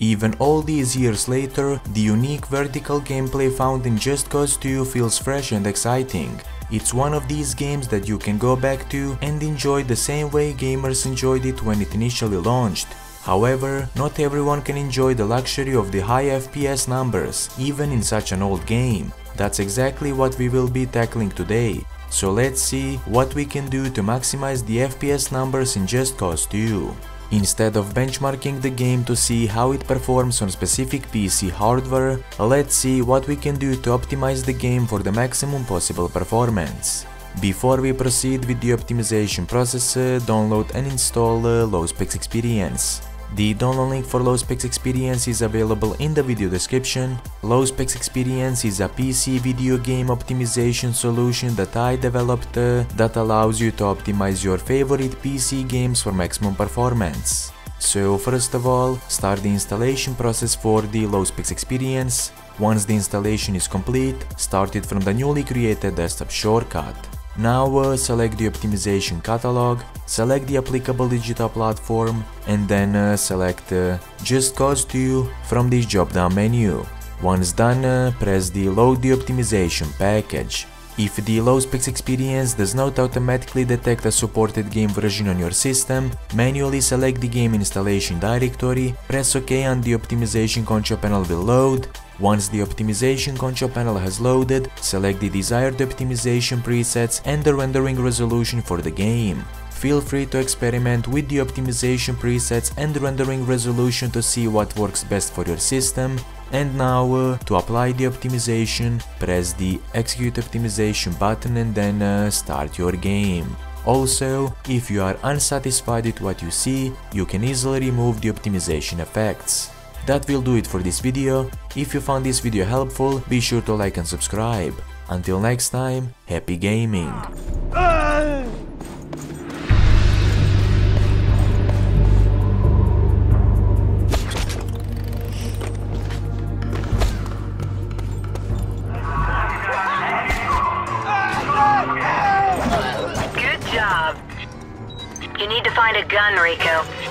Even all these years later, the unique vertical gameplay found in Just Cause 2 feels fresh and exciting. It's one of these games that you can go back to and enjoy the same way gamers enjoyed it when it initially launched. However, not everyone can enjoy the luxury of the high FPS numbers, even in such an old game. That's exactly what we will be tackling today. So let's see what we can do to maximize the FPS numbers in Just Cause 2. Instead of benchmarking the game to see how it performs on specific PC hardware, let's see what we can do to optimize the game for the maximum possible performance. Before we proceed with the optimization process, download and install Low Specs Experience. The download link for Low Specs Experience is available in the video description. Low Specs Experience is a PC video game optimization solution that I developed that allows you to optimize your favorite PC games for maximum performance. So first of all, start the installation process for the Low Specs Experience. Once the installation is complete, start it from the newly created desktop shortcut. Now select the optimization catalog, select the applicable digital platform, and then select Just Cause 2 from this drop-down menu. Once done, press the Load the Optimization Package. If the Low Specs Experience does not automatically detect a supported game version on your system, manually select the game installation directory, press OK and the optimization control panel will load. Once the optimization control panel has loaded, select the desired optimization presets and the rendering resolution for the game. Feel free to experiment with the optimization presets and rendering resolution to see what works best for your system. And now, to apply the optimization, press the Execute Optimization button and then start your game. Also, if you are unsatisfied with what you see, you can easily remove the optimization effects. That will do it for this video. If you found this video helpful, be sure to like and subscribe. Until next time, happy gaming! You need to find a gun, Rico.